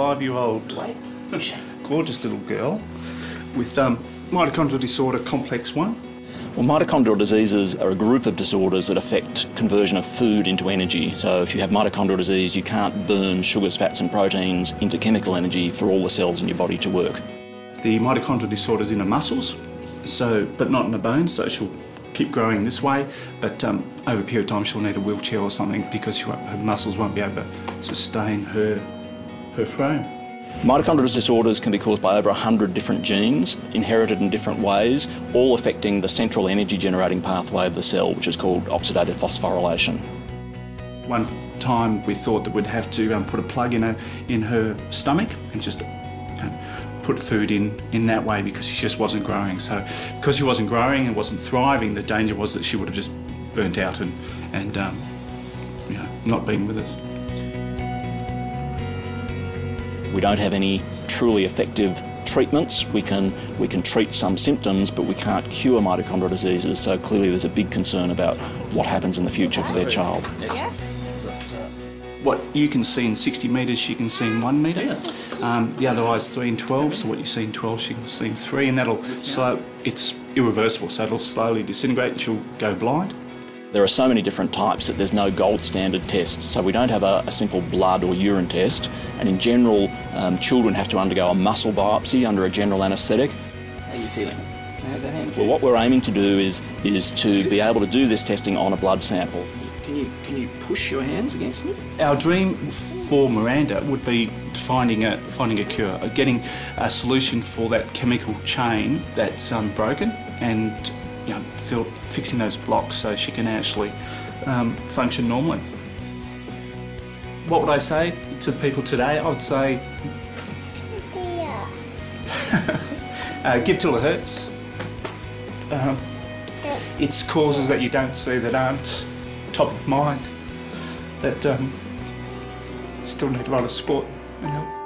5-year-old gorgeous little girl with mitochondrial disorder complex 1. Well, mitochondrial diseases are a group of disorders that affect conversion of food into energy. So if you have mitochondrial disease, you can't burn sugars, fats and proteins into chemical energy for all the cells in your body to work. The mitochondrial disorder is in the muscles, but not in the bones, so she'll keep growing this way, but over a period of time she'll need a wheelchair or something because her muscles won't be able to sustain her frame. Mitochondrial disorders can be caused by over 100 different genes, inherited in different ways, all affecting the central energy-generating pathway of the cell, which is called oxidative phosphorylation. One time we thought that we'd have to put a plug in her stomach and just put food in that way because she just wasn't growing. So because she wasn't growing and wasn't thriving, the danger was that she would have just burnt out and you know, not been with us. We don't have any truly effective treatments. We can treat some symptoms, but we can't cure mitochondrial diseases, so clearly there's a big concern about what happens in the future for their child. Yes. What you can see in 60 metres, she can see in 1 metre. The other eye's 3 and 12, so what you see in 12, she can see in 3, and that'll slow, it's irreversible, so it'll slowly disintegrate and she'll go blind. There are so many different types that there's no gold standard test, so we don't have a simple blood or urine test, and in general children have to undergo a muscle biopsy under a general anaesthetic. How are you feeling? How's the hand? Well, what we're aiming to do is to be able to do this testing on a blood sample. Can you push your hands against me? Our dream for Miranda would be finding a cure, getting a solution for that chemical chain that's broken, and you know, fixing those blocks so she can actually function normally. What would I say to people today? I would say, give till it hurts. It's causes that you don't see that aren't top of mind that still need a lot of support and help.